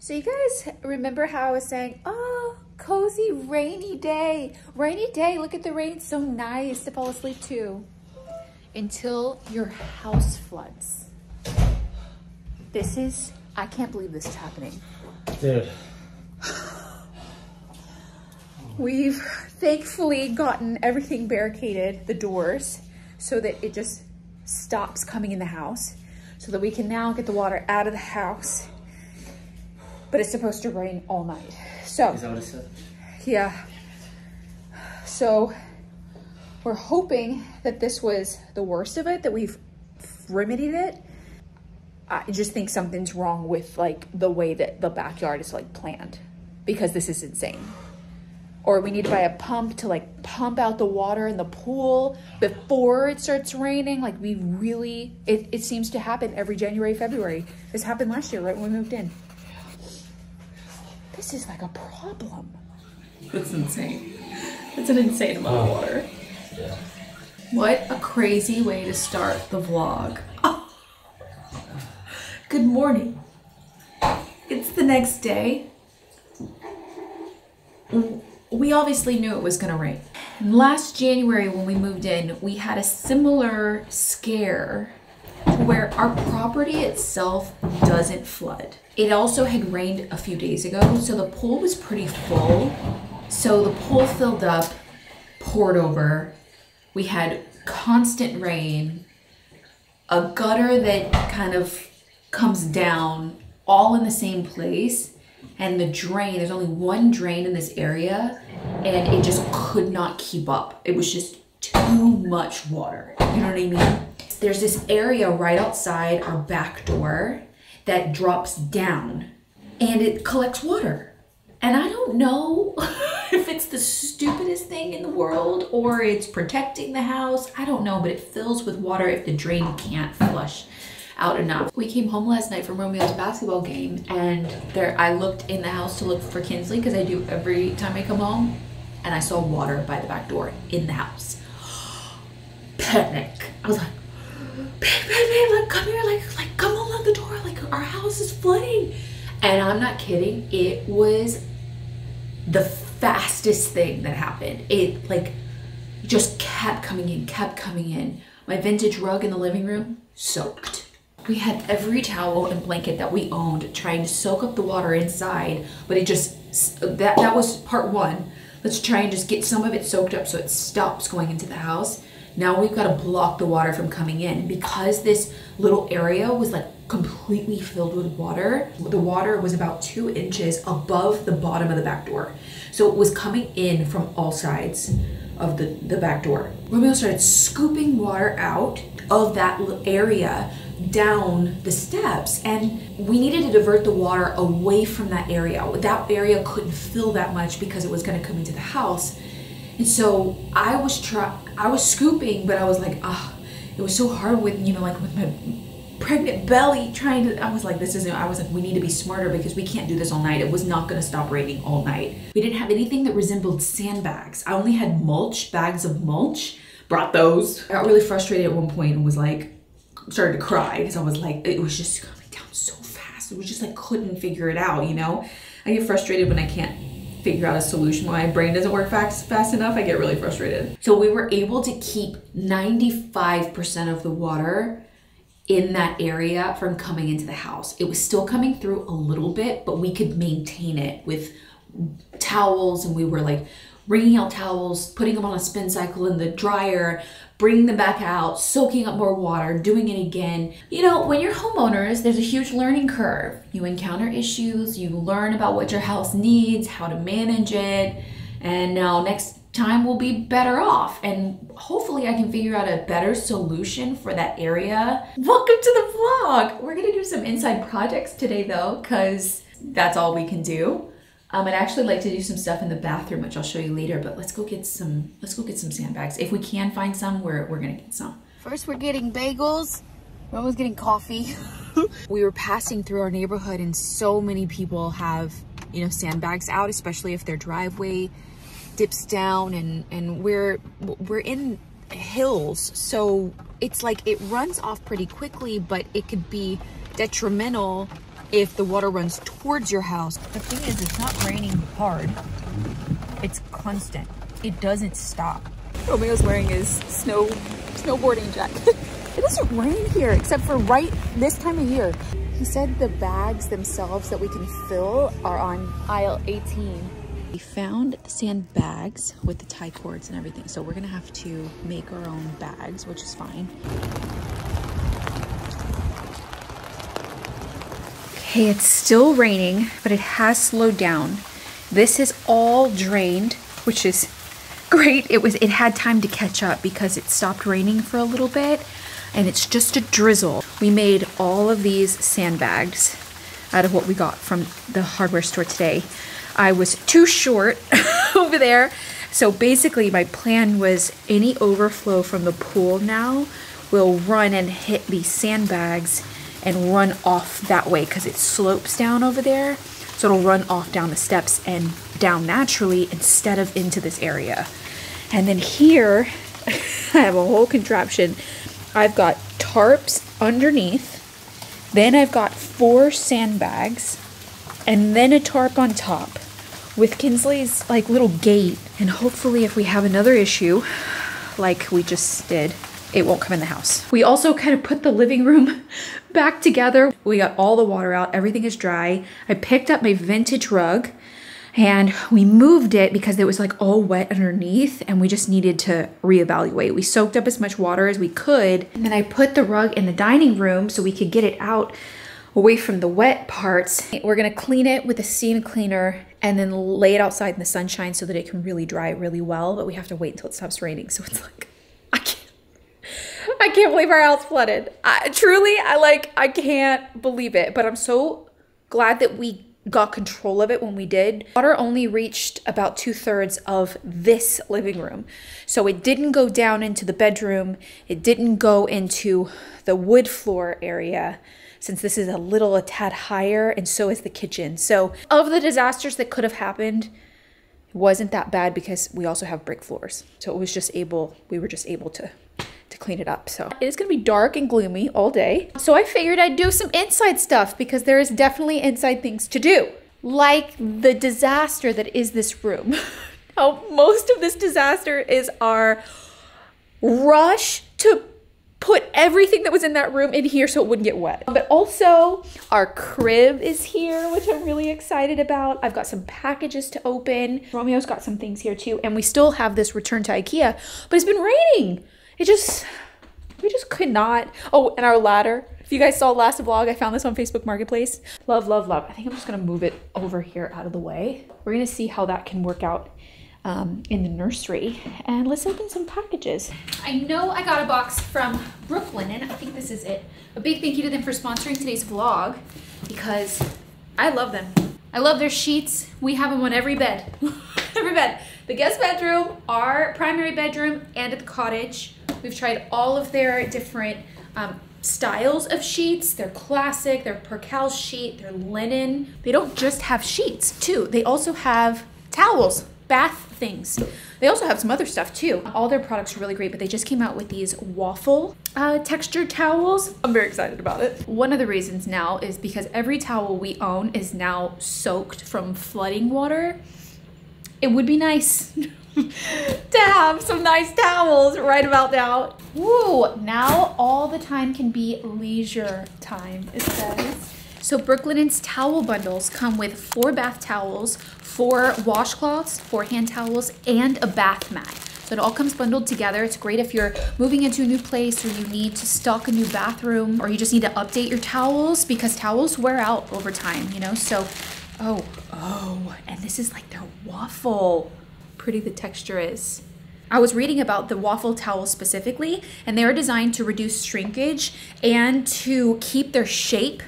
So you guys remember how I was saying, oh, cozy rainy day. Rainy day, look at the rain, so nice to fall asleep to. Until your house floods. This is, I can't believe this is happening. Dude. We've thankfully gotten everything barricaded, the doors, so that it just stops coming in the house, so that we can now get the water out of the house. But it's supposed to rain all night. So, is that what it said? Yeah. So we're hoping that this was the worst of it, that we've remedied it. I just think something's wrong with like the way that the backyard is like planned, because this is insane. Or we need to buy a pump to like pump out the water in the pool before it starts raining. Like we really, it seems to happen every January, February. This happened last year, right when we moved in. This is like a problem. That's insane. That's an insane amount of water. Yeah. What a crazy way to start the vlog. Oh. Good morning. It's the next day. We obviously knew it was gonna rain. And last January when we moved in, we had a similar scare where our property itself doesn't flood. It also had rained a few days ago, so the pool was pretty full. So the pool filled up, poured over. We had constant rain, a gutter that kind of comes down all in the same place. And the drain, there's only one drain in this area, and it just could not keep up. It was just too much water, you know what I mean? There's this area right outside our back door that drops down, and it collects water. And I don't know if it's the stupidest thing in the world or it's protecting the house, I don't know, but it fills with water if the drain can't flush out enough. We came home last night from Romeo's basketball game, and I looked in the house to look for Kinsley, because I do every time I come home, and I saw water by the back door in the house. Panic. I was like, babe, like, come here, like come along the door, like our house is flooding. And I'm not kidding, it was the fastest thing that happened. It like just kept coming in. My vintage rug in the living room soaked. We had every towel and blanket that we owned trying to soak up the water inside, but it just, that was part one. Let's try and just get some of it soaked up so it stops going into the house. Now we've got to block the water from coming in. Because this little area was like completely filled with water, the water was about 2 inches above the bottom of the back door. So it was coming in from all sides of the back door. Romeo started scooping water out of that area down the steps, and we needed to divert the water away from that area. That area couldn't fill that much because it was going to come into the house. And so I was scooping, but I was like, it was so hard with, you know, like with my pregnant belly trying to, I was like, we need to be smarter because we can't do this all night. It was not going to stop raining all night. We didn't have anything that resembled sandbags. I only had mulch, bags of mulch. Brought those. I got really frustrated at one point and was like, started to cry, because I was like, it was just coming down so fast. It was just like, couldn't figure it out, you know? I get frustrated when I can't figure out a solution. When my brain doesn't work fast enough, I get really frustrated. So we were able to keep 95% of the water in that area from coming into the house. It was still coming through a little bit, but we could maintain it with towels, and we were like, wringing out towels, putting them on a spin cycle in the dryer, bringing them back out, soaking up more water, doing it again. You know, when you're homeowners, there's a huge learning curve. You encounter issues, you learn about what your house needs, how to manage it, and now next time we'll be better off. And hopefully I can figure out a better solution for that area. Welcome to the vlog! We're gonna do some inside projects today though, because that's all we can do. I'd actually like to do some stuff in the bathroom, which I'll show you later, but let's go get some sandbags. If we can find some, we're gonna get some. First, we're getting bagels. We're almost getting coffee. We were passing through our neighborhood, and so many people have, you know, sandbags out, especially if their driveway dips down, and we're in hills. So it's like, it runs off pretty quickly, but it could be detrimental if the water runs towards your house. The thing is, it's not raining hard. It's constant. It doesn't stop. Romeo's wearing his snowboarding jacket. It doesn't rain here, except for right this time of year. He said the bags themselves that we can fill are on aisle 18. We found sand bags with the tie cords and everything. So we're gonna have to make our own bags, which is fine. Okay, it's still raining, but it has slowed down. This is all drained, which is great. It had time to catch up because it stopped raining for a little bit, and it's just a drizzle. We made all of these sandbags out of what we got from the hardware store today. I was too short over there, so basically my plan was any overflow from the pool now will run and hit these sandbags and run off that way because it slopes down over there, so it'll run off down the steps and down naturally instead of into this area. And then here I have a whole contraption. I've got tarps underneath, then I've got 4 sandbags, and then a tarp on top with Kinsley's like little gate. And hopefully if we have another issue like we just did, it won't come in the house. We also kind of put the living room back together. We got all the water out, everything is dry. I picked up my vintage rug and we moved it because it was like all wet underneath and we just needed to reevaluate. We soaked up as much water as we could. And then I put the rug in the dining room so we could get it out away from the wet parts. We're gonna clean it with a steam cleaner and then lay it outside in the sunshine so that it can really dry really well, but we have to wait until it stops raining. So it's like, I can't believe our house flooded. I can't believe it, but I'm so glad that we got control of it when we did. Water only reached about 2/3 of this living room. So it didn't go down into the bedroom. It didn't go into the wood floor area, since this is a tad higher, and so is the kitchen. So of the disasters that could have happened, it wasn't that bad because we also have brick floors. So it was just we were just able to clean it up. So it is gonna be dark and gloomy all day. So I figured I'd do some inside stuff because there is definitely inside things to do, like the disaster that is this room. Now, most of this disaster is our rush to put everything that was in that room in here so it wouldn't get wet. But also our crib is here, which I'm really excited about. I've got some packages to open. Romeo's got some things here too. And we still have this return to IKEA, but it's been raining. We just could not. Oh, and our ladder. If you guys saw last vlog, I found this on Facebook Marketplace. Love, love, love. I think I'm just gonna move it over here out of the way. We're gonna see how that can work out in the nursery. And let's open some packages. I know I got a box from Brooklinen, and I think this is it. A big thank you to them for sponsoring today's vlog because I love them. I love their sheets. We have them on every bed. Every bed. The guest bedroom, our primary bedroom, and at the cottage. We've tried all of their different styles of sheets. They're classic, they're percale sheet, they're linen. They don't just have sheets too. They also have towels, bath things. They also have some other stuff too. All their products are really great, but they just came out with these waffle textured towels. I'm very excited about it. One of the reasons now is because every towel we own is now soaked from flooding water. It would be nice to have some nice towels right about now. Woo, now all the time can be leisure time, it says. So Brooklinen's towel bundles come with 4 bath towels, 4 washcloths, 4 hand towels, and a bath mat. So it all comes bundled together. It's great if you're moving into a new place or you need to stock a new bathroom or you just need to update your towels because towels wear out over time, you know? So, oh, and this is like their waffle. Pretty the texture is. I was reading about the waffle towels specifically, and they are designed to reduce shrinkage and to keep their shape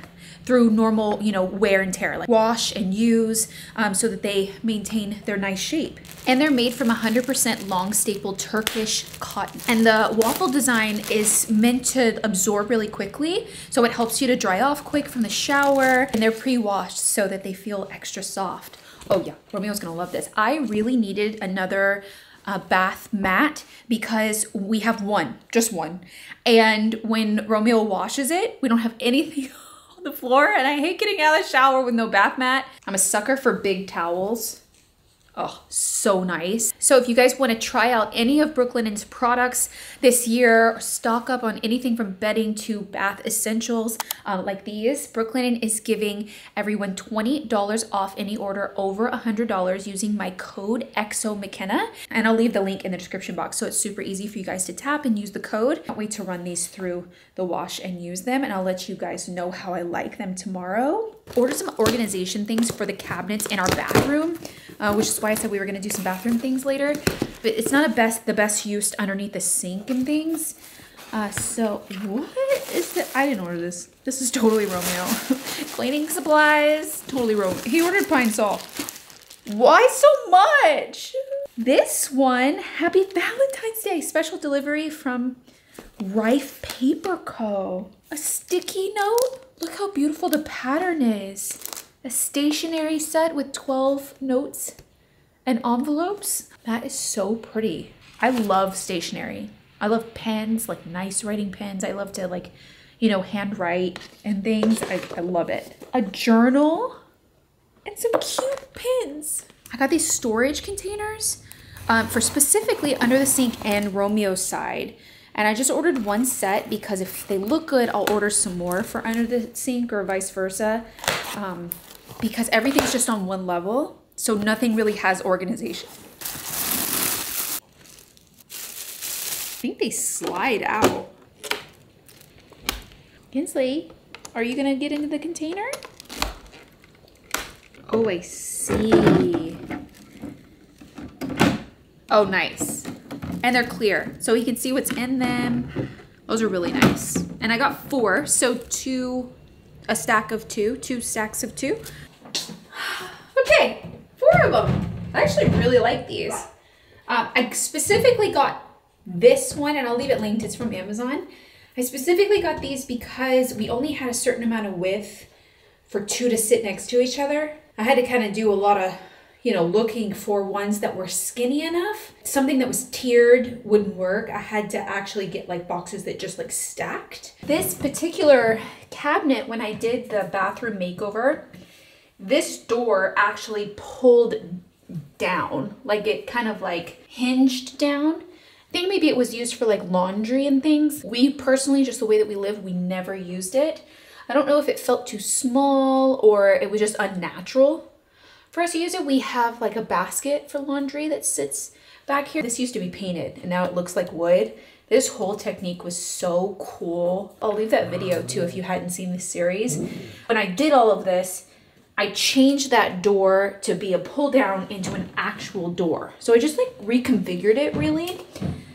through normal, you know, wear and tear, like wash and use, so that they maintain their nice shape. And they're made from 100% long staple Turkish cotton. And the waffle design is meant to absorb really quickly, so it helps you to dry off quick from the shower, and they're pre-washed so that they feel extra soft. Oh yeah, Romeo's gonna love this. I really needed another bath mat because we have one, just one. And when Romeo washes it, we don't have anything on the floor, and I hate getting out of the shower with no bath mat. I'm a sucker for big towels. Oh, so nice. So if you guys want to try out any of Brooklinen's products this year, stock up on anything from bedding to bath essentials like these, Brooklinen is giving everyone $20 off any order over $100 using my code EXOMcKenna. And I'll leave the link in the description box. So it's super easy for you guys to tap and use the code. Can't wait to run these through the wash and use them. And I'll let you guys know how I like them tomorrow. Order some organization things for the cabinets in our bathroom, which is why I said we were gonna do some bathroom things later, but it's not the best use underneath the sink and things. So what is that? I didn't order this. This is totally Romeo. Cleaning supplies, totally Romeo. He ordered Pine Sol. Why so much? This one, happy Valentine's Day. Special delivery from Rife Paper Co. A sticky note. Look how beautiful the pattern is. A stationery set with 12 notes and envelopes. That is so pretty. I love stationery. I love pens, like nice writing pens. I love to, like, you know, handwrite and things. I love it. A journal and some cute pins. I got these storage containers for specifically under the sink and Romeo's side. And I just ordered one set because if they look good, I'll order some more for under the sink or vice versa. Because everything's just on one level. So nothing really has organization. I think they slide out. Kinsley, are you gonna get into the container? Oh, I see. Oh, nice. And they're clear, so he can see what's in them. Those are really nice. And I got four, so two stacks of two. Okay, four of them. I actually really like these. I specifically got this one, and I'll leave it linked, it's from Amazon. I specifically got these because we only had a certain amount of width for two to sit next to each other. I had to kind of do a lot of, you know, looking for ones that were skinny enough. Something that was tiered wouldn't work. I had to actually get like boxes that just like stacked. This particular cabinet, when I did the bathroom makeover, this door actually pulled down. Like it kind of like hinged down. I think maybe it was used for like laundry and things. We personally, just the way that we live, we never used it. I don't know if it felt too small or it was just unnatural for us to use it. We have like a basket for laundry that sits back here. This used to be painted and now it looks like wood. This whole technique was so cool. I'll leave that video too if you hadn't seen this series. When I did all of this, I changed that door to be a pull down into an actual door. So I just like reconfigured it really.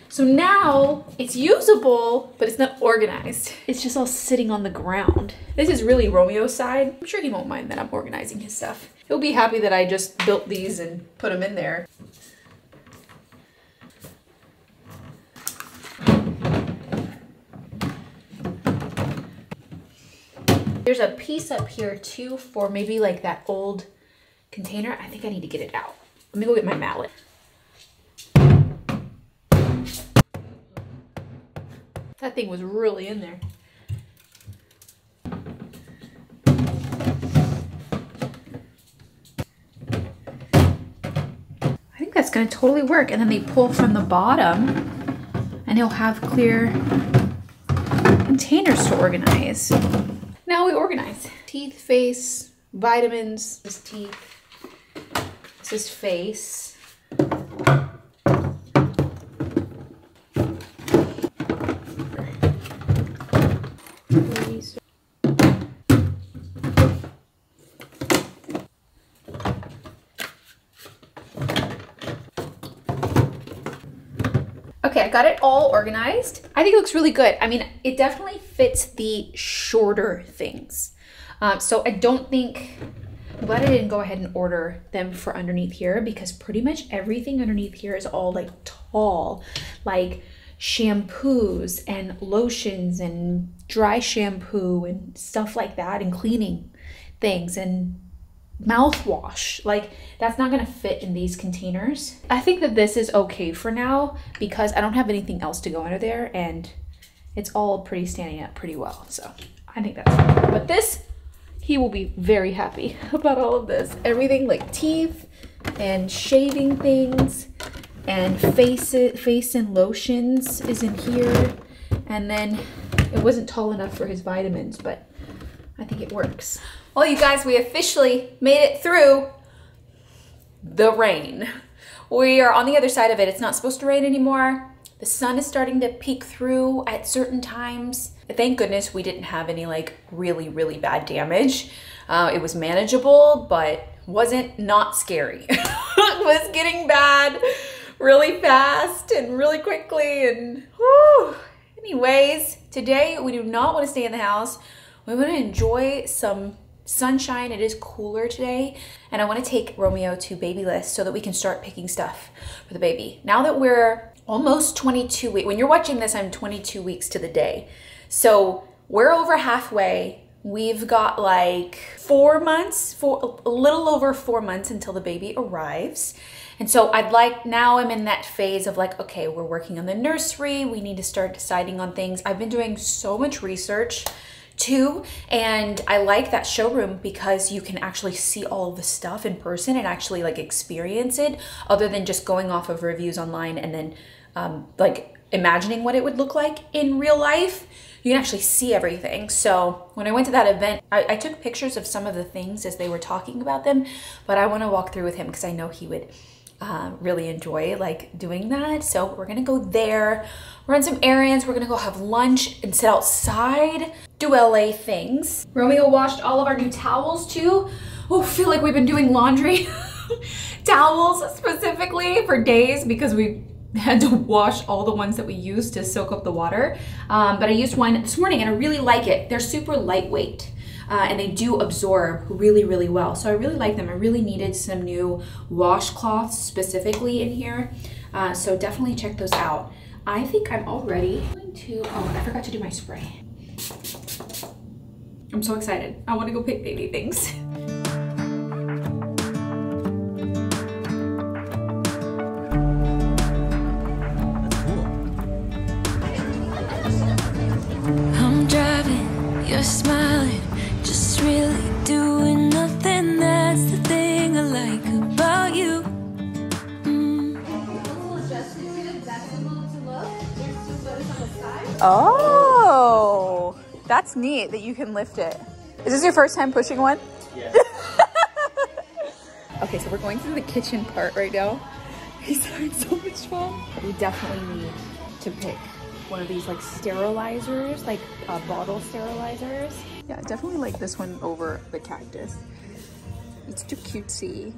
So now it's usable, but it's not organized. It's just all sitting on the ground. This is really Romeo's side. I'm sure he won't mind that I'm organizing his stuff. He'll be happy that I just built these and put them in there. There's a piece up here too for maybe like that old container. I think I need to get it out. Let me go get my mallet. That thing was really in there. That's gonna totally work. And then they pull from the bottom and he'll have clear containers to organize. Now we organize. Teeth, face, vitamins. This is teeth, this is face. Okay, I got it all organized. I think it looks really good. I mean, it definitely fits the shorter things. So I don't think, I'm glad I didn't go ahead and order them for underneath here because pretty much everything underneath here is all like tall, like shampoos and lotions and dry shampoo and stuff like that and cleaning things and mouthwash. Like that's not gonna fit in these containers. I think that this is okay for now because I don't have anything else to go under there and it's all pretty standing up pretty well. So I think that's fine. But this he will be very happy about all of this. Everything like teeth and shaving things and face and lotions is in here. And then it wasn't tall enough for his vitamins, but I think it works. Well, you guys, we officially made it through the rain. We are on the other side of it. It's not supposed to rain anymore. The sun is starting to peek through at certain times. Thank goodness we didn't have any like really bad damage. It was manageable, but wasn't not scary. It was getting bad really fast and really quickly, and whew. Anyways, today we do not want to stay in the house. We want to enjoy some sunshine. It is cooler today, and I want to take Romeo to Babylist so that we can start picking stuff for the baby. Now that we're almost 22 weeks, when you're watching this, I'm 22 weeks to the day. So we're over halfway. We've got like 4 months, a little over 4 months until the baby arrives. And so I'd like, now I'm in that phase of like, okay, we're working on the nursery. We need to start deciding on things. I've been doing so much research too, and I like that showroom because you can actually see all the stuff in person and actually like experience it, other than just going off of reviews online and then like imagining what it would look like in real life. You can actually see everything. So when I went to that event, I took pictures of some of the things as they were talking about them, but I want to walk through with him because I know he would really enjoy like doing that. So we're gonna go there, run some errands, we're gonna go have lunch and sit outside, do LA things. Romeo washed all of our new towels too. Oh, I feel like we've been doing laundry towels specifically for days because we had to wash all the ones that we used to soak up the water. But I used one this morning and I really like it. They're super lightweight. And they do absorb really well. So I really like them. I really needed some new washcloths specifically in here. So definitely check those out. I think I'm already going to, oh, I forgot to do my spray. I'm so excited. I want to go pick baby things. I'm driving, you're smiling. Just really doing nothing, that's the thing I like about you. Oh, that's neat that you can lift it. Is this your first time pushing one? Yeah. Okay, so we're going through the kitchen part right now. He's having so much fun. We definitely need to pick one of these like sterilizers, like bottle sterilizers. Yeah, I definitely like this one over the cactus. It's too cutesy.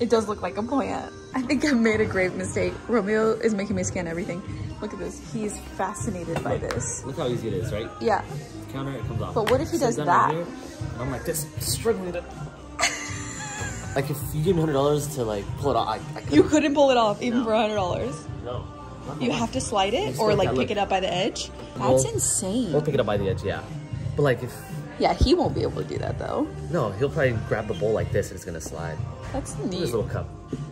It does look like a plant. I think I made a grave mistake. Romeo is making me scan everything. Look at this. He is fascinated by this. Look how easy it is, right? Yeah. Counter, it comes off. But what if he does that? Right here, and I'm like this, struggling to... Like if you gave me $100 to like pull it off, I couldn't. You couldn't pull it off even for $100? No. You have to slide it or like pick it up by the edge? That's insane. We'll pick it up by the edge, yeah. But like if... Yeah, he won't be able to do that though. No, he'll probably grab the bowl like this and it's gonna slide. That's neat. Look at this little cup.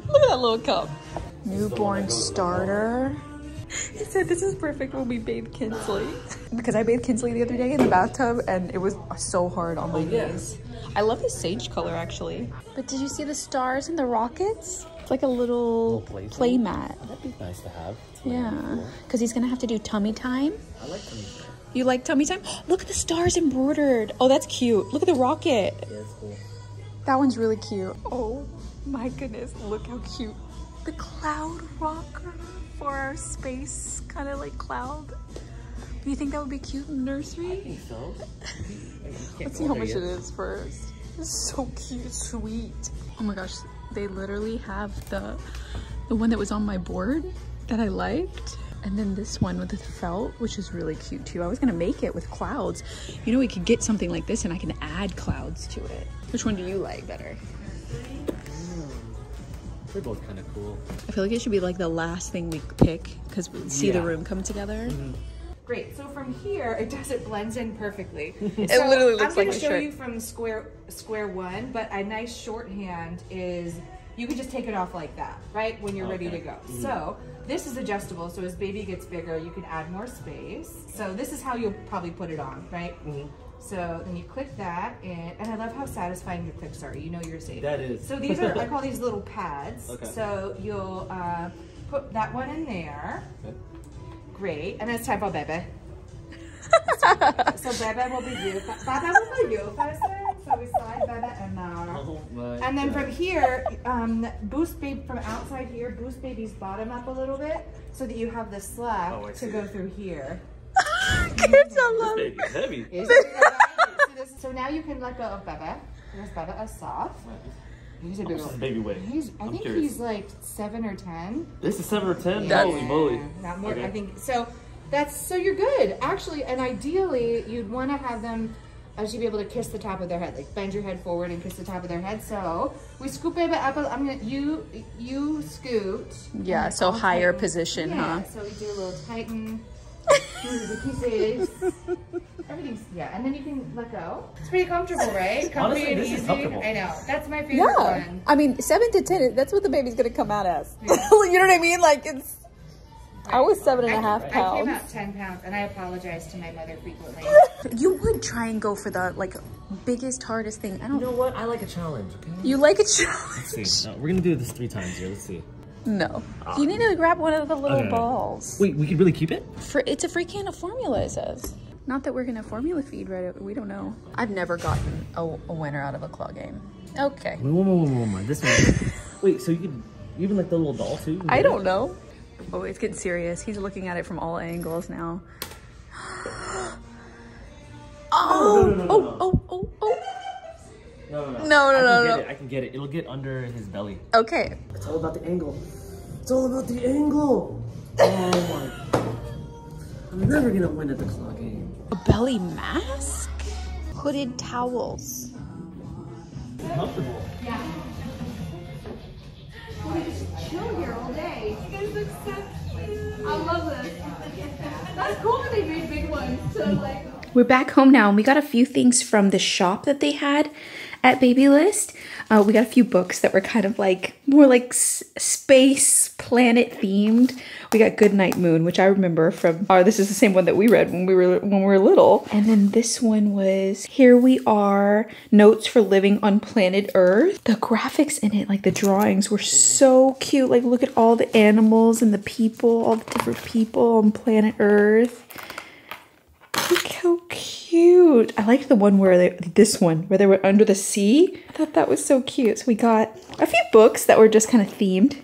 Look at that little cup. Newborn starter. He said this is perfect when we bathe Kinsley. Because I bathed Kinsley the other day in the bathtub and it was so hard on my knees. I love this sage color actually. But did you see the stars and the rockets? It's like a little play mat. That'd be nice to have. Yeah, because he's gonna have to do tummy time. I like tummy time. You like tummy time? Look at the stars embroidered. Oh, that's cute. Look at the rocket. Yeah, it's cool. That one's really cute. Oh my goodness, look how cute. The cloud rocker for our space, kind of like cloud. Do you think that would be cute in the nursery? I think so. Let's see how much it is first. It's so cute, sweet. Oh my gosh, they literally have the one that was on my board that I liked, and then this one with the felt, which is really cute too. I was gonna make it with clouds. You know, we could get something like this and I can add clouds to it. Which one do you like better? They're both kind of cool. I feel like it should be like the last thing we pick because we see the room come together. Great, so from here, it blends in perfectly. It so literally looks like a shirt. I'm gonna show you from square one, but a nice shorthand is, you can just take it off like that, right? When you're ready to go. So this is adjustable, so as baby gets bigger, you can add more space. So this is how you'll probably put it on, right? So then you click that, and I love how satisfying your clicks are. You know you're safe. That is. So these are, I call these little pads. Okay. So you'll put that one in there. Okay. Great. And it's time for Bebe. So Bebe will be you. Bebe will be you first. So we slide Bebe in there. Oh my God. And then from here, boost baby from outside here, boost baby's bottom up a little bit so that you have the slack to go through here. Kids, I love it. It's heavy. So now you can let go of Bebe. There's Bebe a soft. He's a big old baby weight. I think he's like 7 or 10. This is 7 or 10. Yeah. Holy moly! Not more. Okay. I think so. That's so you're good actually. And ideally, you'd want to have them. I should be able to kiss the top of their head, like bend your head forward and kiss the top of their head. So we scoop Bebe up. I'm gonna you scoot. Yeah. So higher tighten. Position, yeah, huh? So we do a little tighten. Everything's, yeah, and then you can let go. It's pretty comfortable, right? Comfy and easy. I know. That's my favorite one. I mean, 7 to 10, that's what the baby's gonna come out as. Yeah. You know what I mean? Like it's. Right. I was 7.5 pounds. I came out 10 pounds, and I apologize to my mother frequently. You would try and go for the like biggest, hardest thing. I don't. You know what? I like a challenge. Okay? You like a challenge. Let's see. No, we're gonna do this 3 times here. Let's see. No, you need to grab one of the little balls. Wait, we could really keep it? It's a free can of formula, it says. Not that we're gonna formula feed right over, we don't know. I've never gotten a winner out of a claw game. Okay. Wait, this one. Wait, so you could even like the little doll too? I don't know. Oh, it's getting serious. He's looking at it from all angles now. Oh. No. I can get it. It'll get under his belly. Okay. It's all about the angle. It's all about the angle. Oh my. I'm never going to win at the claw game. A belly mask? Hooded towels. Comfortable. Yeah. We just chill here all day. You guys look so cute. I love this. That's cool when they made big ones. So like. We're back home now, and we got a few things from the shop that they had at Babylist. We got a few books that were kind of like, more like space, planet themed. We got Goodnight Moon, which I remember from, this is the same one that we read when we were little. And then this one was, Here We Are, Notes for Living on Planet Earth. The graphics in it, like the drawings were so cute. Like look at all the animals and the people, all the different people on planet Earth. Look how cute. I liked the one where they were under the sea. I thought that was so cute. So we got a few books that were just kind of themed.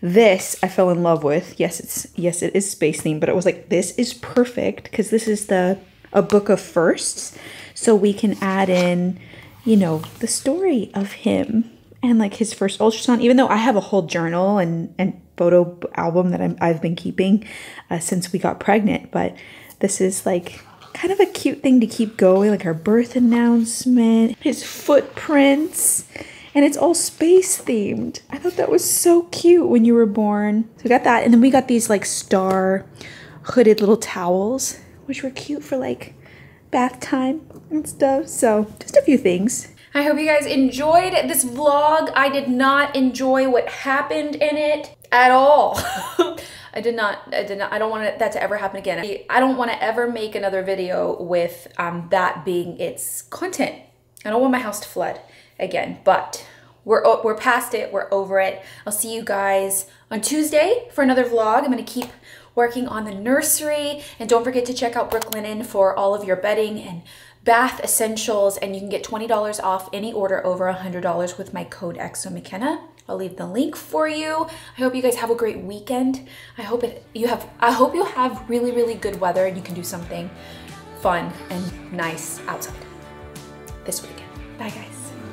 This I fell in love with. Yes, it is space themed, but it was like, this is perfect because this is a book of firsts. So we can add in, you know, the story of him and like his first ultrasound, even though I have a whole journal and photo album that I've been keeping since we got pregnant. But this is like kind of a cute thing to keep going, like our birth announcement, his footprints, and it's all space themed. I thought that was so cute when you were born. So we got that, and then we got these like star hooded little towels, which were cute for like bath time and stuff. So just a few things. I hope you guys enjoyed this vlog. I did not enjoy what happened in it at all. I did not, I don't want that to ever happen again. I don't want to ever make another video with that being its content. I don't want my house to flood again, but we're past it, we're over it. I'll see you guys on Tuesday for another vlog. I'm gonna keep working on the nursery, and don't forget to check out Brooklinen for all of your bedding and bath essentials, and you can get $20 off any order over $100 with my code EXOMcKenna. I'll leave the link for you. I hope you guys have a great weekend. I hope you have really, really good weather and you can do something fun and nice outside this weekend. Bye guys.